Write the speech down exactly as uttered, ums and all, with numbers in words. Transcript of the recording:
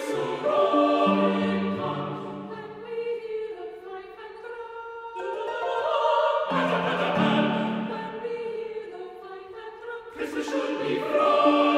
Patapan, when we hear the fife and drum, Christmas should be free.